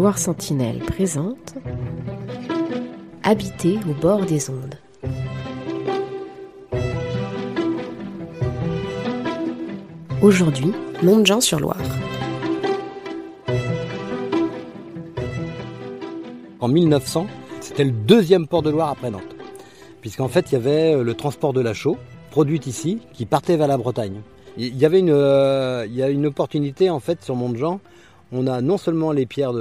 Loire Sentinelle présente Habiter au bord des ondes. Aujourd'hui, Montjean-sur-Loire. En 1900, c'était le deuxième port de Loire après Nantes, puisqu'en fait il y avait le transport de la chaux, produite ici, qui partait vers la Bretagne. Il y a une opportunité en fait sur Montjean. On a non seulement les pierres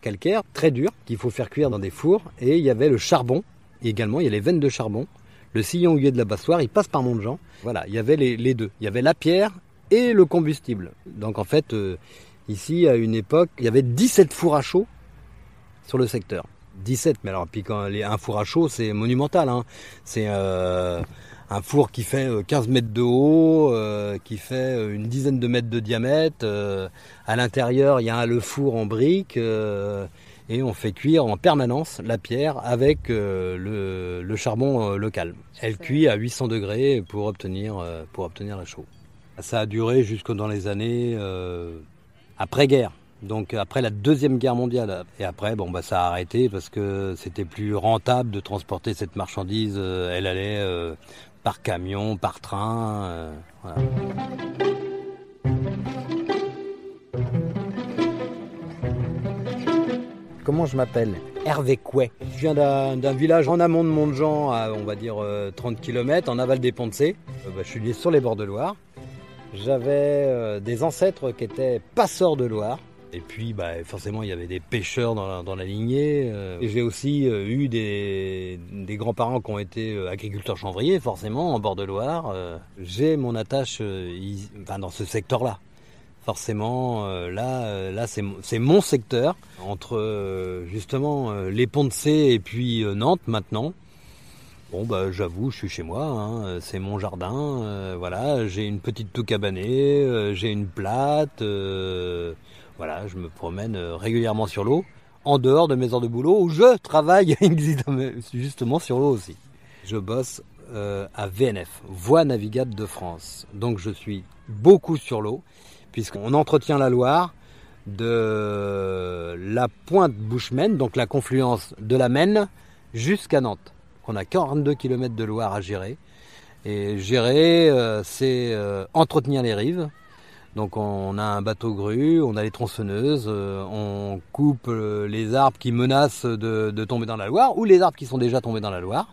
calcaires, très dures, qu'il faut faire cuire dans des fours, et il y avait le charbon, et également il y a les veines de charbon, le sillon huilé de la Bassoire, il passe par Montjean. Voilà, il y avait les deux, il y avait la pierre et le combustible. Donc en fait, ici à une époque, il y avait 17 fours à chaud sur le secteur. 17, mais alors, puis quand un four à chaud, c'est monumental, hein. C'est un four qui fait 15 mètres de haut, qui fait une dizaine de mètres de diamètre. À l'intérieur, il y a le four en briques et on fait cuire en permanence la pierre avec le charbon local. Elle cuit à 800 degrés pour obtenir la chaux. Ça a duré jusque dans les années après-guerre. Donc après la Deuxième Guerre mondiale. Et après, ça a arrêté parce que c'était plus rentable de transporter cette marchandise. Elle allait par camion, par train. Voilà. Comment je m'appelle ? Hervé Couet. Je viens d'un village en amont de Montjean, à on va dire 30 km, en aval des Ponts-de-Cé. Je suis né sur les bords de Loire. J'avais des ancêtres qui étaient passeurs de Loire. Et puis, forcément, il y avait des pêcheurs dans la lignée. Et j'ai aussi eu des grands-parents qui ont été agriculteurs chanvriers, forcément, en bord de Loire. J'ai mon attache dans ce secteur-là. Forcément, là c'est mon secteur. Entre, justement, les Ponts-de-Cé et puis Nantes, maintenant. J'avoue, je suis chez moi, hein, c'est mon jardin. Voilà, j'ai une petite toux cabanée, j'ai une plate... Voilà, je me promène régulièrement sur l'eau, en dehors de mes heures de boulot, où je travaille justement sur l'eau aussi. Je bosse à VNF, Voies navigables de France. Donc je suis beaucoup sur l'eau, puisqu'on entretient la Loire de la pointe Bouchemaine, donc la confluence de la Maine, jusqu'à Nantes. On a 42 km de Loire à gérer. Et gérer, c'est entretenir les rives. Donc on a un bateau-grue, on a les tronçonneuses, on coupe les arbres qui menacent de tomber dans la Loire ou les arbres qui sont déjà tombés dans la Loire.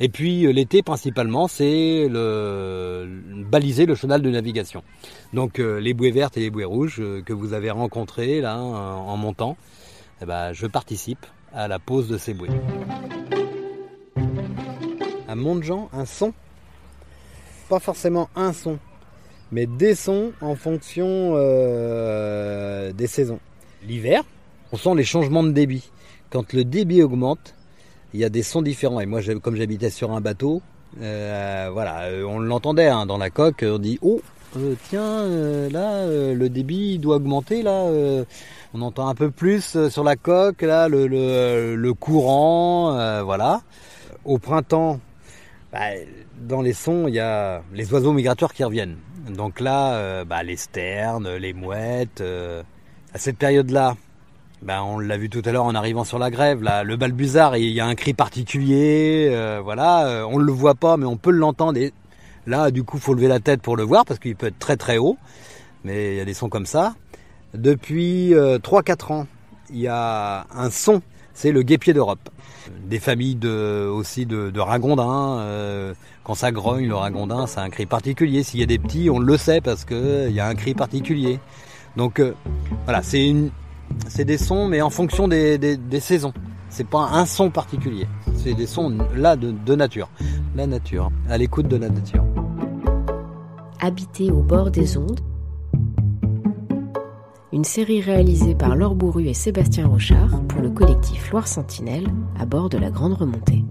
Et puis l'été principalement, c'est baliser le chenal de navigation. Donc les bouées vertes et les bouées rouges que vous avez rencontrées là en montant, je participe à la pose de ces bouées. À Montjean, un son, pas forcément un son, mais des sons en fonction des saisons. L'hiver, on sent les changements de débit. Quand le débit augmente, il y a des sons différents. Et moi, comme j'habitais sur un bateau, voilà, on l'entendait hein, dans la coque, on dit « Oh, là, le débit doit augmenter, là. » On entend un peu plus sur la coque, là, le courant, voilà. Au printemps, dans les sons, il y a les oiseaux migrateurs qui reviennent. Donc là, les sternes, les mouettes. À cette période-là, on l'a vu tout à l'heure en arrivant sur la grève. Là, le balbuzard, il y a un cri particulier. On ne le voit pas, mais on peut l'entendre. Et là, du coup, il faut lever la tête pour le voir parce qu'il peut être très très haut. Mais il y a des sons comme ça. Depuis 3-4 ans, il y a un son. C'est le guépier d'Europe. Des familles aussi de ragondins. Quand ça grogne, le ragondin, c'est un cri particulier. S'il y a des petits, on le sait parce qu'il y a un cri particulier. Donc voilà, c'est des sons, mais en fonction des saisons. C'est pas un son particulier. C'est des sons là de nature. La nature, à l'écoute de la nature. Habiter au bord des ondes. Une série réalisée par Laure Bourru et Sébastien Rochard pour le collectif Loire Sentinelle à bord de la Grande Remontée.